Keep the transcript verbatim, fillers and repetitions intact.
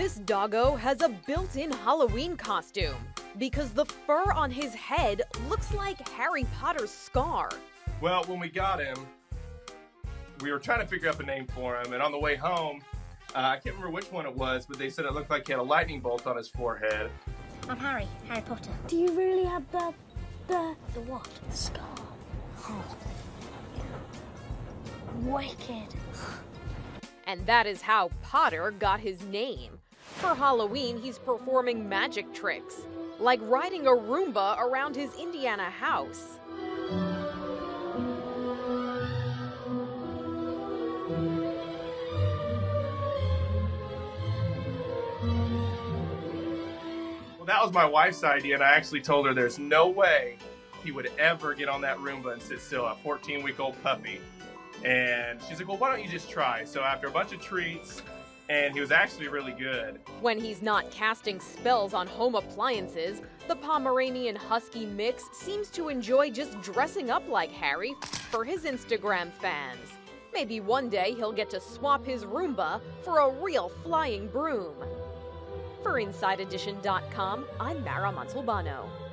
This doggo has a built-in Halloween costume because the fur on his head looks like Harry Potter's scar. Well, when we got him, we were trying to figure out a name for him, and on the way home, uh, I can't remember which one it was, but they said it looked like he had a lightning bolt on his forehead. I'm Harry, Harry Potter. Do you really have the, the... The what? The scar. Oh. Wicked. And that is how Potter got his name. For Halloween, he's performing magic tricks, like riding a Roomba around his Indiana house. Well, that was my wife's idea, and I actually told her there's no way he would ever get on that Roomba and sit still, a fourteen-week-old puppy. And she's like, well, why don't you just try? So after a bunch of treats, and he was actually really good. When he's not casting spells on home appliances, the Pomeranian Husky mix seems to enjoy just dressing up like Harry for his Instagram fans. Maybe one day he'll get to swap his Roomba for a real flying broom. For Inside Edition dot com, I'm Mara Montalbano.